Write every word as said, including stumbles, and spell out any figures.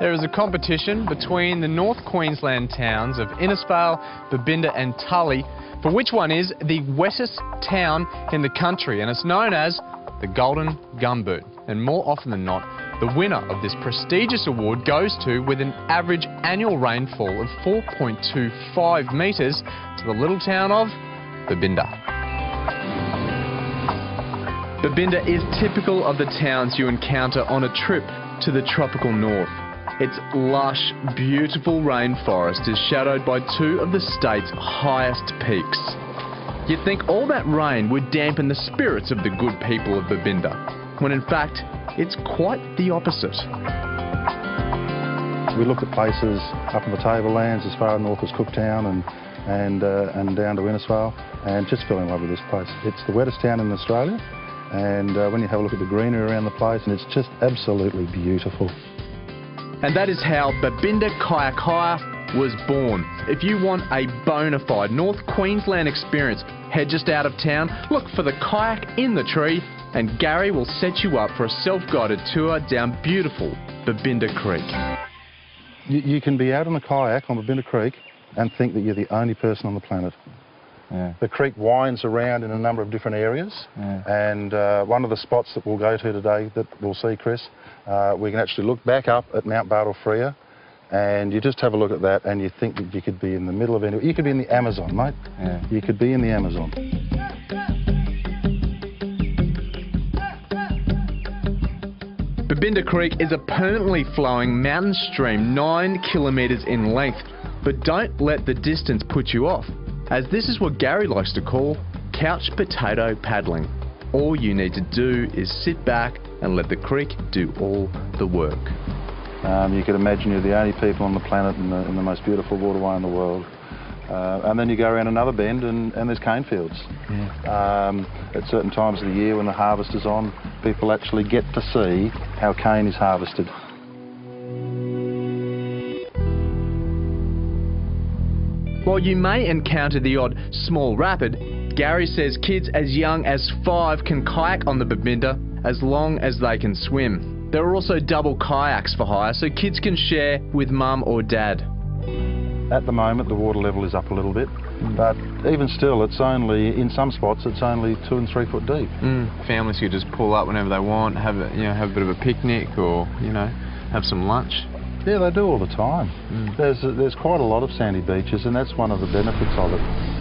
There is a competition between the North Queensland towns of Innisfail, Babinda and Tully for which one is the wettest town in the country, and it's known as the Golden Gumboot. And more often than not, the winner of this prestigious award goes to, with an average annual rainfall of four point two five metres, to the little town of Babinda. Babinda is typical of the towns you encounter on a trip to the tropical north. Its lush, beautiful rainforest is shadowed by two of the state's highest peaks. You'd think all that rain would dampen the spirits of the good people of Babinda, when in fact, it's quite the opposite. We looked at places up in the Tablelands as far north as Cooktown and and, uh, and down to Innisfail, and just fell in love with this place. It's the wettest town in Australia. And uh, when you have a look at the greenery around the place, and it's just absolutely beautiful. And that is how Babinda Kayak Hire was born. If you want a bona fide North Queensland experience, head just out of town, look for the kayak in the tree, and Gary will set you up for a self-guided tour down beautiful Babinda Creek. You, you can be out on a kayak on Babinda Creek and think that you're the only person on the planet. Yeah. The creek winds around in a number of different areas, yeah. and uh, one of the spots that we'll go to today that we'll see, Chris, uh, we can actually look back up at Mount Bartle Frere, and you just have a look at that and you think that you could be in the middle of anywhere. You could be in the Amazon, mate. Yeah. You could be in the Amazon. Babinda Creek is a permanently flowing mountain stream nine kilometres in length, but don't let the distance put you off, as this is what Gary likes to call couch potato paddling. All you need to do is sit back and let the creek do all the work. Um, you can imagine you're the only people on the planet in the, in the most beautiful waterway in the world. Uh, and then you go around another bend and, and there's cane fields. Yeah. Um, at certain times of the year when the harvest is on, people actually get to see how cane is harvested. While you may encounter the odd small rapid, Gary says kids as young as five can kayak on the Babinda as long as they can swim. There are also double kayaks for hire, so kids can share with mum or dad. At the moment, the water level is up a little bit, but even still, it's only, in some spots, it's only two and three foot deep. Mm. Families who just pull up whenever they want, have a, you know, have a bit of a picnic or, you know, have some lunch. Yeah, they do all the time. Mm. There's, there's quite a lot of sandy beaches, and that's one of the benefits of it.